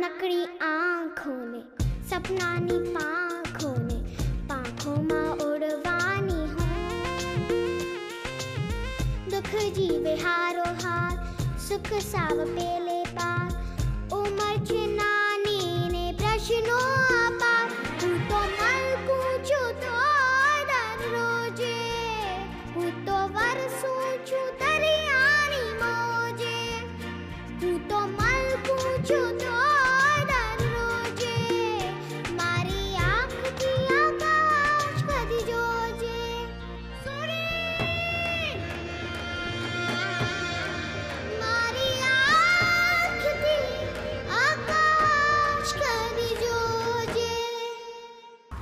नानकड़ी आँखों ने सपना नी पाँखों ने पाँखों मां उड़वानी हो दुख जीवे हारो हार सुख साव पेले पार उमर छे नानी ने प्रश्नो अपार हूँ तो मल पूछू तो दर रोजे हूँ तो वरसू छू दरियानी मोजे हूँ तो मल पूछू तो दर रोजे मारी आँख की आकाश कदी जोजे सूरी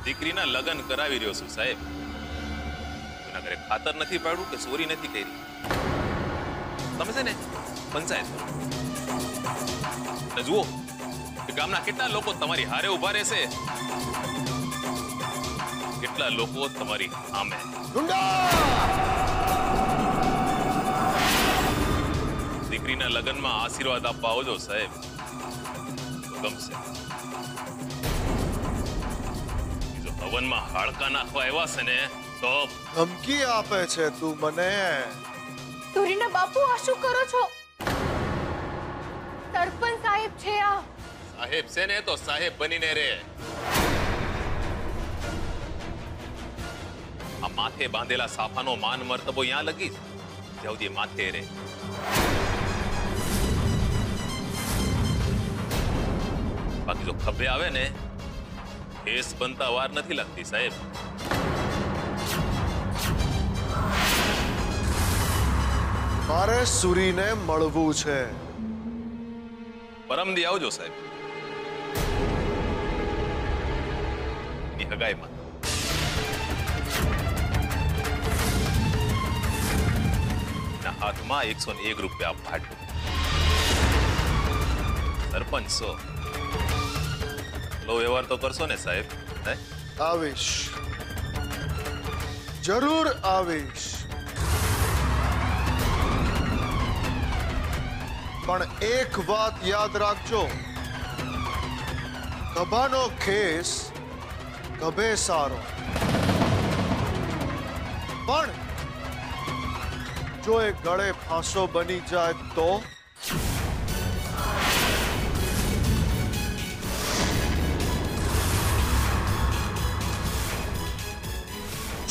दीकरी ना लगन करावी रह्यो छुं साहेब एना घरे खातर नथी पाड्युं के चोरी नथी करी समझे ने पंचायत ने जुओ गामना केटला लोको तमारी हारे उभा रहेशे केटला लोको तमारी सामे ढूंढो दीकरी ना लगन में आशीर्वाद आपवा आवजो साहेब गमशे हवन में हाड़का नाखवा आव्या छे ने तो धमकी आपे छे तू मने सूरीना बापू आ शुं करो छो सरपंच साहेब छे आ साहेब छे ने तो साहेब बनीने रे आ माथे बांधेला साफानो मान मर्तबो यहाँ लगी जवजी माथे रे बाकी जो खबरे आवे ने केस बनता वार नहीं लगती साहेब मारे सूरी ने मळवू छे परम दी आवजो साहेब निहगाई मत ना हाथ में 101 रुपया फाट सरपंच सो लो व्यवहार तो करशो ने साहेब आवेश जरूर आवेश पण एक बात याद राखजो कबानो खेस कबे सारो पण जो एक गळे फांसो बनी जाए तो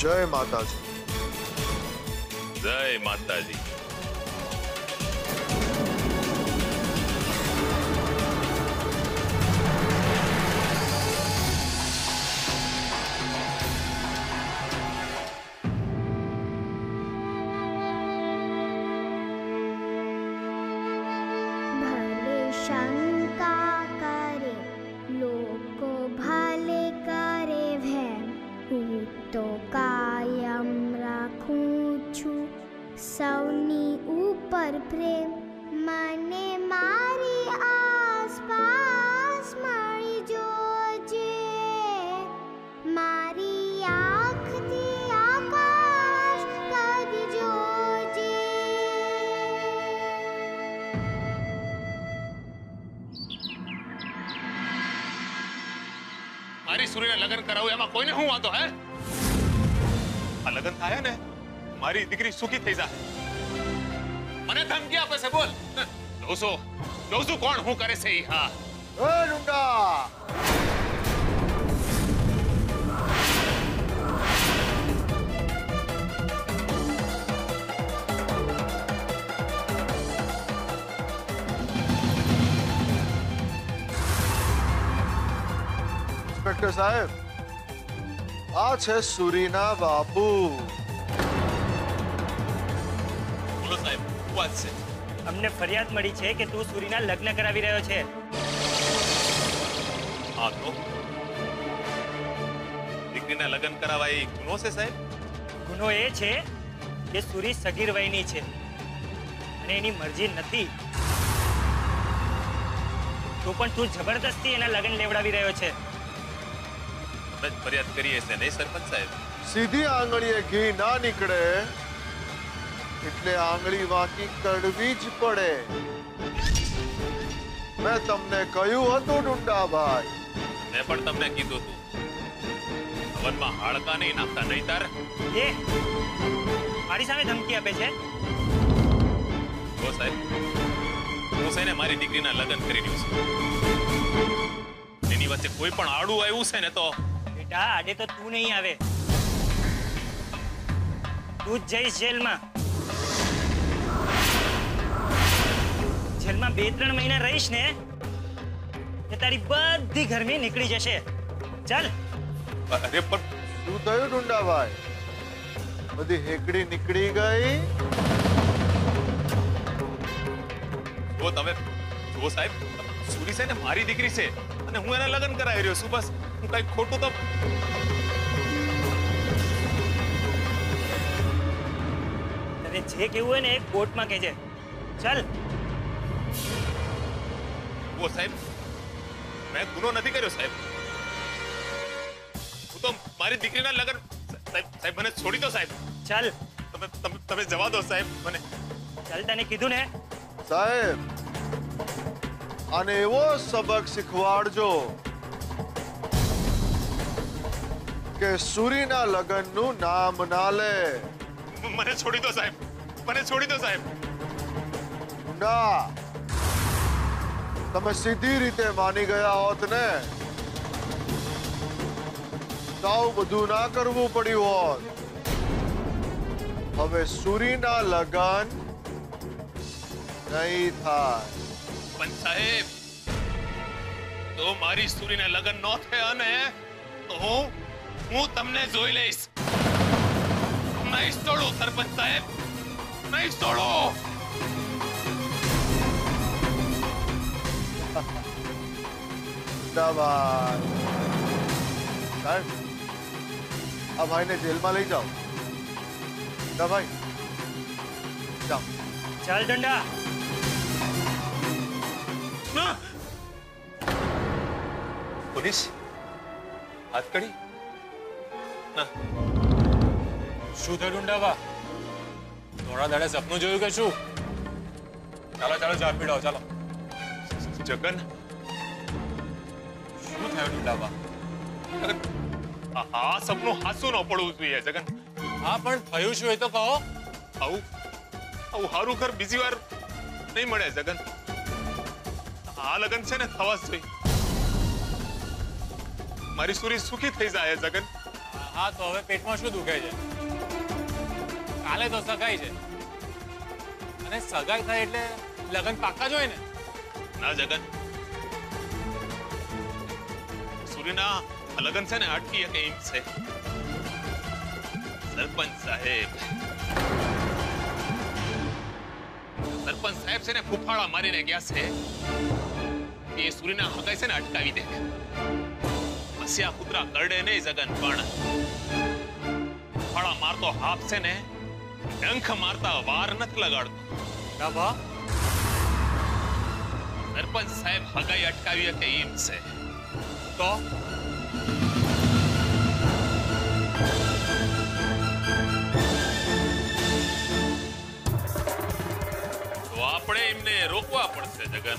जय माता जी जय माता जी कोई नहीं हुआ तो है लगन थाया ने मारी दीकरी सुखी थी जाए मने धमकी आपे से बोल लोसो लोसू कौन हूं करे से ही हाँ ए नुंडा इंस्पेक्टर साहब आ छे सूरीना बापू बोलो साहेब वात छे हमने फरियाद मळी छे के तू सूरीना लग्न करावी रह्यो छे आ तो दीकरीना लग्न करावाई गुनो छे साहेब गुनो ए छे के सूरी सगीर वयनी छे अने एनी मर्जी नथी तो पण तू जबरदस्ती एना लग्न लेवडावी रह्यो छे फरियाद करिए से नहीं सरपंच साहेब सीधी आंगळीए घी ना निकळे એટલે આંગળી વાકી કડવી જ પડે मैं तमने कह्યું હતું ડુંડાભાઈ મે પણ તમને કીધું હતું વનમાં હાડકા નહીં નાખતા નહીતર એ મારી સામે ધમકી આપે છે ઓ સાહેબ મોસેને મારી દીકરીના લગ્ન કરી દીધું છે એની વચ્ચે કોઈ પણ આડું આવ્યું છે ને તો બેટા આડે તો તું નહીં આવે તું જઈશ જેલમાં जेलमां 2-3 महीना रहीश ने ते तारी बधी गर्मी निकली जशे चल अरे पर तू थयो डुंडाभाई बधी हेकड़ी निकली गई वो तमे वो साहेब सूरी से ने मारी दीकरी से अने हूं एना लगन कराई रह्यो छुं बस हूं काई खोटू तो तने जे केवुं होय ने कोर्ट मां कहेजे चल वो साहब मैं गुनो नहीं करो साहब वो तो मारी दीकरी ना लगन साहब साहब मैंने छोड़ी दो साहब चल तमे जवाब दो साहब मैंने चल तने कीधु ने साहब आने वो सबक सिखवाड़ जो के सूरी ना लगन नु नाम ना ले मैंने छोड़ी दो साहब मैंने छोड़ी दो साहब ना तमे सीधी रीते मानी गया होत ने ताऊ बधु ना करवू पड़ी होत हवे सूरी ना लगन नहीं था पण साहेब तो मारी सूरी ना लगन न थे अने तो हूं तमने જોઈ લઈશ नहीं छोड़ू सरपंच साहेब नहीं छोड़ू अब भाई ने जेल में ले जाओ भाई जाओ चल डंडा पुलिस हाथ कड़ी ना शू थे डुंडावा थोड़ा दाड़े सपनू जोयु के शू चलो चलो जा पीड़ाओ चलो जगन डुंडावा आ सबनो हासू न पड़ू જોઈએ જગન આ પણ થયું શું એ તો કહો આવું હારું ઘર બીજી વાર નહીં મળે જગન આ લગન છે ને થવા જોઈએ મારી સુરી સુખી થઈ જાય જગન હા તો હવે પેટમાં શું દુખાય છે કાલે તો સગાઈ છે અને સગાઈ થાય એટલે લગન પાક્કા જોઈએ ને ના જગન ना लगन से अटकी है कहीं से सरपंच साहेब से ने फुफाड़ा मारी ने गया से ये सूरीना हगाई से ने अटकावी दे मसिया कुतरा करडे नहीं जगन पण फुफाड़ा मारतो हाथ से ने डंख मारता वार नत लगाड़तो बाबा सरपंच साहेब हगाई अटकावी है कहीं से तो આપણે એમને રોકવા પડશે જગન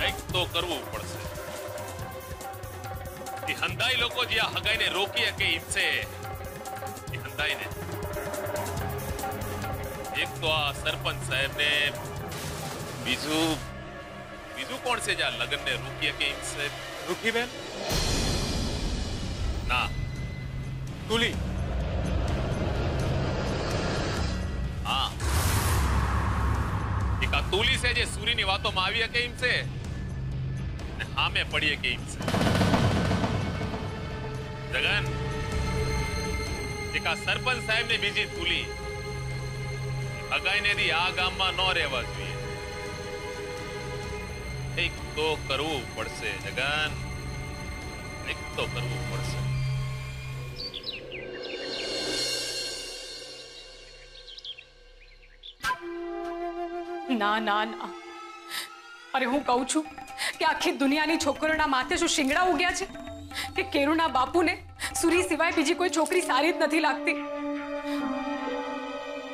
કંઈક તો કરવું પડશે એ હંધાઈ લોકો જે આ હગાઈને રોકી કે ઈમસે એ હંધાઈને એક તો આ સરપંચ સાહેબને બીજું બીજું કોણ છે જે આ લગનને રોકી કે ઇન્સે રોકી બેન ના તુલી હા એક આ તુલી છે જે સૂરીની વાતોમાં આવી કે ઇન્સે ને હામે પડીએ કે ઇન્સે જગન એક આ સરપંચ સાહેબને બીજી તુલી અગાઈને દી આ ગામમાં ન રહેવા જોઈએ एक तो करो ऊपर से जगन एक तो करो ऊपर से ना ना ना अरे हूँ कहूँ छू कि आखी दुनिया की छोकरों ना माथे शू शिंगड़ा उग्या छे के केरुना बापू ने सूरी सिवाय बीजी कोई छोकरी सारी ज नथी लागती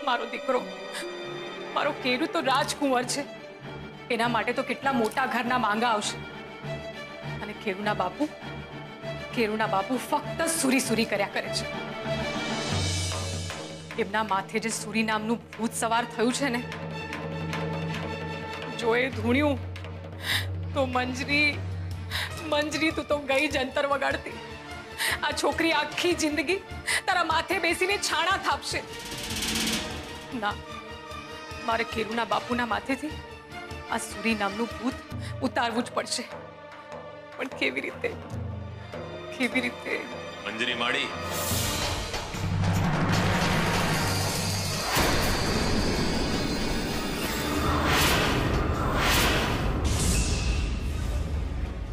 मारो दीकरो मारो केरू तो राजकुंवर छे એના માટે તો કેટલા મોટા ઘરના માંગા આવશે અને ખેરુના બાપુ ફક્ત સુરી કર્યા કરે છે। એમના માથે જે સુરી નામનું ભૂત સવાર થયું છે ને, જો એ ધૂણ્યું તો મંજરી તું તો ગઈ જંતર વગાડતી। આ છોકરી આખી જિંદગી તારા માથે બેસીને છાણા થાપશે। ના, મારે ખેરુના બાપુના માથેથી આ સુરી નામનું ભૂત ઉતારવું જ પડશે। પણ કેવી રીતે? મંજરી માડી,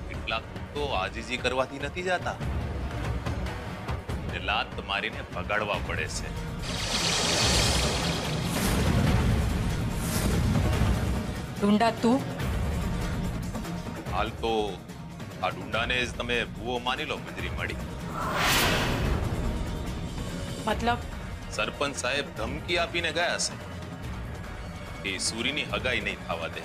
કેટલાક તો આજીજી કરવાથી નથી જાતા, લાત મારીને ભગાડવા પડે છે। ડુંડા, તું હાલ તો આ ડુંડાને જ તમે ભૂવો માની લો મંજરી માડી। મતલબ? સરપંચ સાહેબ ધમકી આપીને ગયા છે, એ સૂરીની હગાઈ નહીં થવા દે।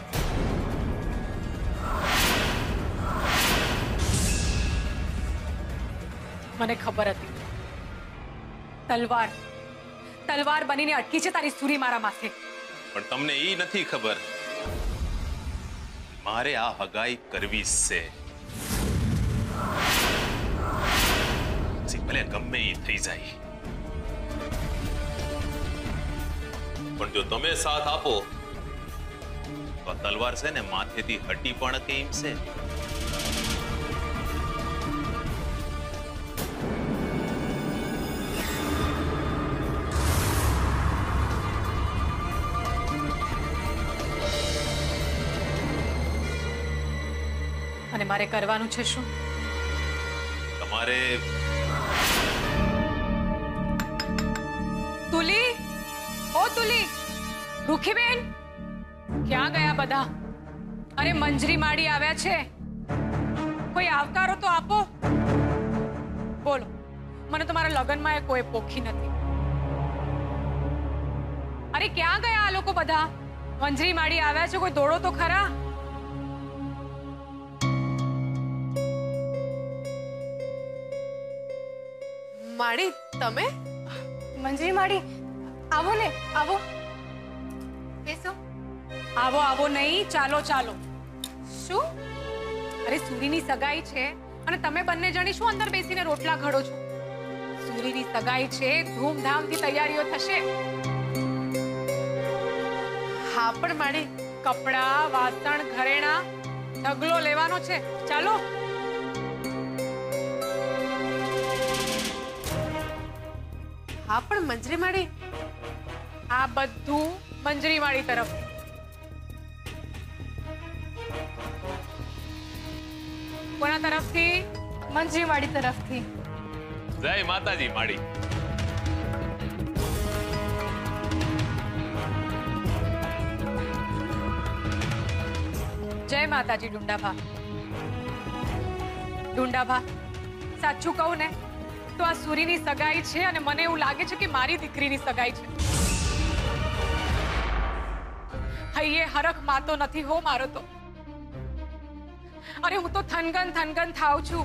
મને ખબર હતી तलवार बनीने अटकी छे तारी सूरी मारा माथे। पण तमने ई नथी खबर मारे आ हगाई करवी से। भले गम्मे ई थई जाए, पण जो तमे साथ आपो तो तलवार से ने माथे थी हटी पण केम से। मारे करवानु छे शु? तमारे तुली, ओ तुली, रुखी बेन, क्या गया बदा? अरे मंजरी माड़ी आव्या छे, कोई आवकारो तो आपो। बोलो, मने तुम्हारा लगन में कोई पोखी नथी। अरे क्या गया आ लोको बदा? मंजरी माड़ी आव्या छे, कोई दौड़ो तो खरा। माड़ी, तमे? मंजरी माड़ी, आवो ने, आवो। बेसो। आवो नहीं, चालो। शू? अरे सूरीनी सगाई छे अने तमे बन्ने जणी शू अंदर बेसीने रोटला घड़ो छो? सूरीनी सगाई छे, धूमधामथी तैयारीओ थशे। हाँ पण माड़ी, कपड़ा, वासण, घरेणा, ढगलो लेवानो छे। चालो। हाँ पण मंजरी माड़ी, आ बधु मंजरी माड़ी तरफ। कोना तरफ थी? मंजरी माड़ी तरफ थी। जय माताजी माड़ी। जय माताजी डुंडाभा। साचू कहू ने तो आ सूरीनी सगाई छे अने मने एवुं लागे छे के मारी दीकरीनी सगाई छे। हईये हरख मातो नथी हो मारो तो। अरे हूँ तो थनगन थाव छू।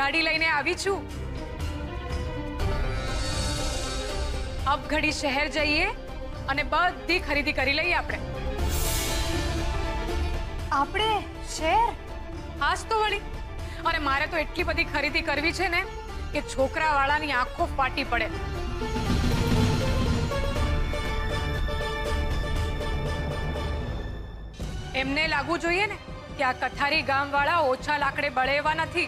गाड़ी लईने आवी छू। अब घड़ी शहर जाइए अने बधी खरीदी करी लईए। आपणे शहर? आज तो वळी और मारे तो एटली बड़ी खरीदी करवी छे ने कि छोकरा वाला नी आंखों फाटी पड़े। एमने लागू जोईए ने कि आ कथारी गाम वाला ओछा लाकड़े बळेवा नथी।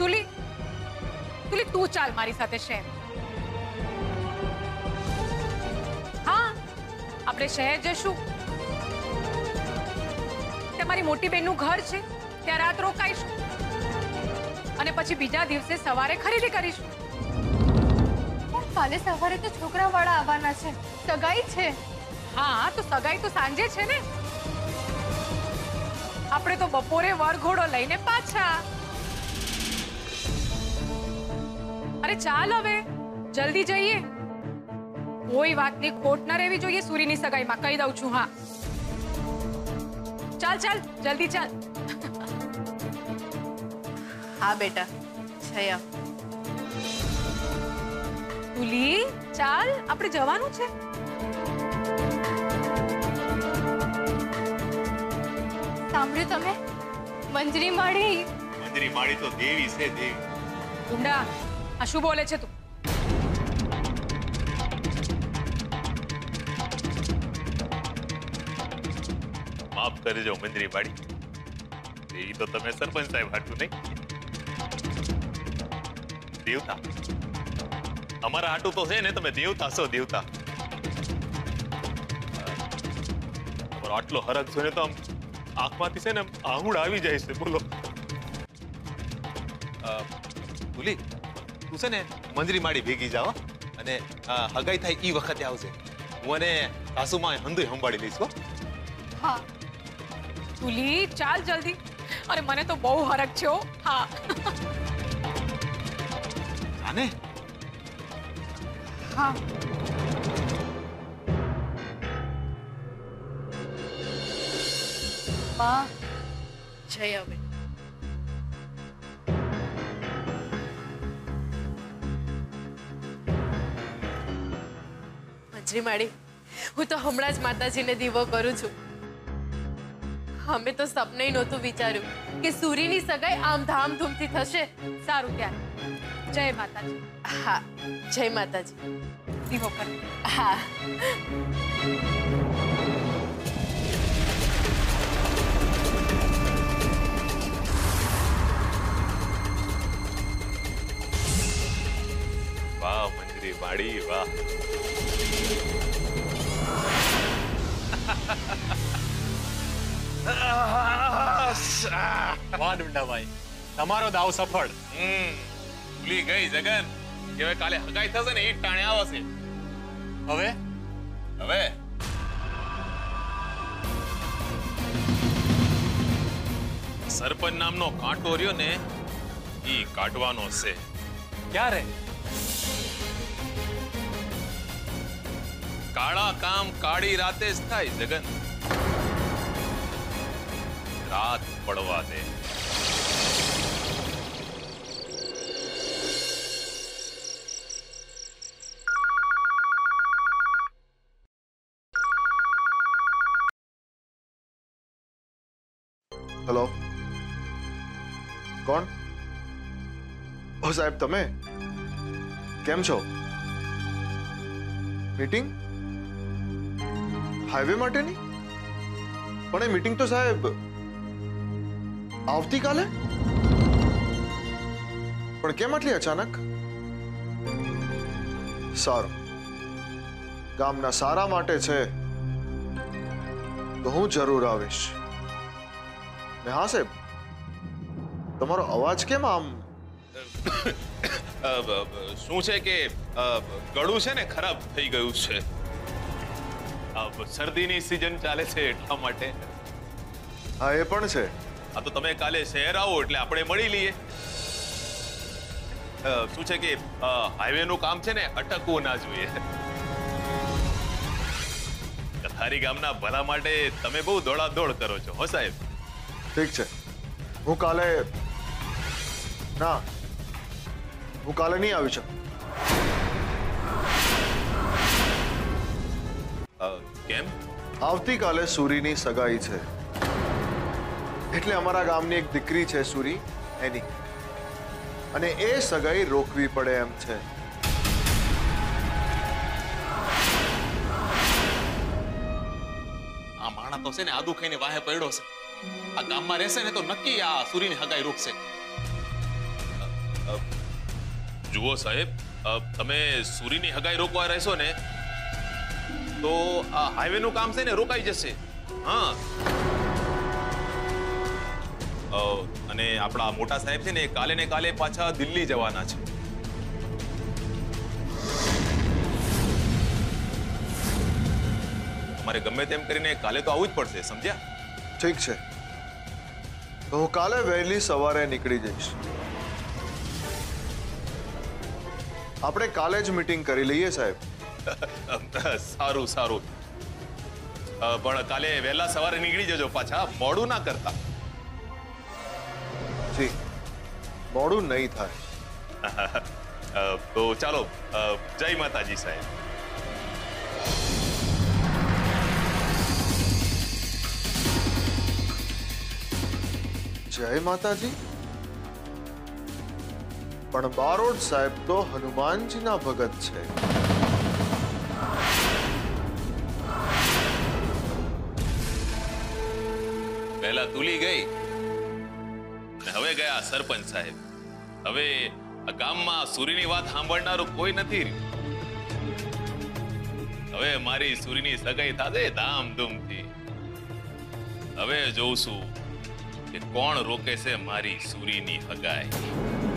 तुली तू चाल मारी साथे शहर। हाँ, आपणे शहर जशु। मारी मोटी बेनू घर छे, त्यां रात रोकाईशु अने पछी बीजा दिवसे सवारे खरीदी करीशु। पण काले सवारे तो छोकरावाळा आववाना छे, सगाई छे। हाँ, तो सगाई तो सांजे छे ने। आपणे तो बपोरे वरघोड़ो लईने पाछा। अरे चाल हवे, जल्दी जईए। कोई बात नहीं, खोट न रेवी जोईए सूरीनी सगाईमां, कही दऊं छुं। हाँ चल चल जल्दी चल। हाँ बेटा छया पुली चाल, आपणे जवानुं छे। सांभळ्युं तमे? मंजरी माड़ी। मंजरी माड़ी तो देवी छे, देवी। गुंडा आ शुं बोले छे तू? माफ करजो मंजरी माड़ी, देवी तो तमे सरपंच साहेब हाटू नहीं, देवता अमरा हाटू तो है ने, तमे देवता सो देवता। और आटलो हरक जोने तो हम आंख माथी से ने आंगुड़ आवी जाय छे। बोलो पुली तू से ने मंजरी माड़ी भेगी जाओ अने हगाई थाय ई वखते आवजे, हूं अने सासू मां हंदुय हंबाड़ी लईस को। हां पुली चाल जल्दी, अरे मने तो बहु हरक छे हो। हां ने? हाँ। माँ, छया बेटा। मंजरी माड़ी, हूँ तो हमणाज माताजी ने दीवो करू छू। हमें तो सपने नोतु विचारू कि सूरी नी सगाई आम धाम धूम थी थशे। सारू क्या? जय माताजी। हाँ जय माताजी। दीवो कर। हाँ वाह मंजरी माड़ी वाह। वाह डुंडा भाई तमारो दाव सफल। भूली गई जगन के वे काले हगाई थसे ने ई टाणे आवसे। હવે હવે सरपंच नामनो कांटो रह्यो ने ई काटवानो छे। क्यारे काळा काम काळी राते ज थाय जगन, रात पड़वा दे। हेलो कौन? ओ साहेब तमे केम छो? मीटिंग हाईवे माटे नी? पण ए मीटिंग तो साहेब आवती काले, पण केम आटली अचानक? सारू गामना सारा माटे छे तो हूँ जरूर आवीश। हाँ साहब तमारो अवाज केम आम शू छे के गळू छे ने खराब थई गयुं छे, अब सर्दीनी सीजन चाले छे એટલા માટે। हाँ ए पण छे। हाँ तो तमे काले शहर आवो એટલે આપણે મળી લઈએ। शू छे के हाईवे નું કામ छे ने અટકવું ના જોઈએ। કથારી ગામના ભલા માટે તમે બહુ દોડાદોડ કરો છો હો સાહેબ। ठीक है हूँ काले ना, हूँ काले नहीं आवी सकूं। केम? आवती काले सूरीनी सगाई छे एटले अमारा गामनी एक दीकरी छे सूरी, एनी अने ए सगाई रोकवी पड़े एम छे। आ माणा तो छे ने आदू खाईने वाहे पड्यो छे। आ गाम में रहसे ने तो नक्की आ सूरी ने हगाई रोकशे। जुओ साहेब तमे सूरी ने हगाई रोकवा रहेशो ने तो आ हाईवे नु काम छे ने रोकाई जशे। हाँ अने आपड़ा मोटा साहेब छे ने काले ने काले पाछा दिल्ली जवाना छे। अमारे गमे तेम करीने काले तो आवुं ज पड़शे, समझ्या? ठीक है तो हूँ काले वहेली सवारे निकली जाइश। आपणे काले ज मीटिंग करी लीए साहेब। सारू सारू पण काले वहेला सवारे निकली जजो पाछा मोडू ना करता जी मोडू नहीं था तो चलो जय माताजी साहेब। जय माताजी पण बारोट साहेब तो हनुमान जी ना भगत छे। पहला तुली गई हवे गया सरपंच साहेब। हवे गाम में सूरी नी वात सांभळनारो कोई नथी। हवे मारी सूरी नी सगाई थाशे धामधूम थी। हवे जोऊं छुं कौन रोके से मारी सूरी नी हगाई।